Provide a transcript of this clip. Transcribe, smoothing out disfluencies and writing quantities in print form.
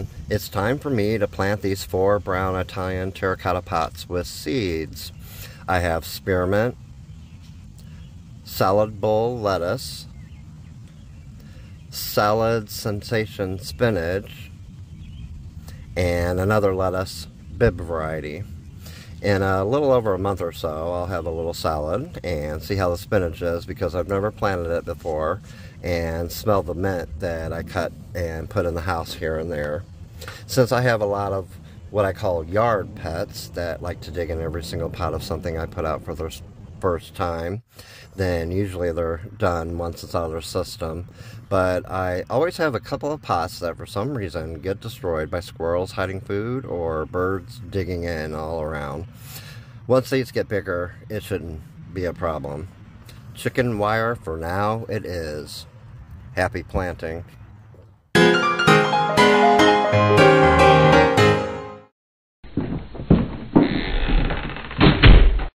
on, it's time for me to plant these four brown Italian terracotta pots with seeds. I have spearmint, salad bowl lettuce, salad sensation spinach, and another lettuce, Bibb variety. In a little over a month or so, I'll have a little salad and see how the spinach is, because I've never planted it before and smell the mint that I cut and put in the house here and there. Since I have a lot of what I call yard pets that like to dig in every single pot of something I put out for their first time, then usually they're done once it's out of their system. But I always have a couple of pots that for some reason get destroyed by squirrels hiding food or birds digging in all around. Once these get bigger, it shouldn't be a problem. Chicken wire for now it is. Happy planting.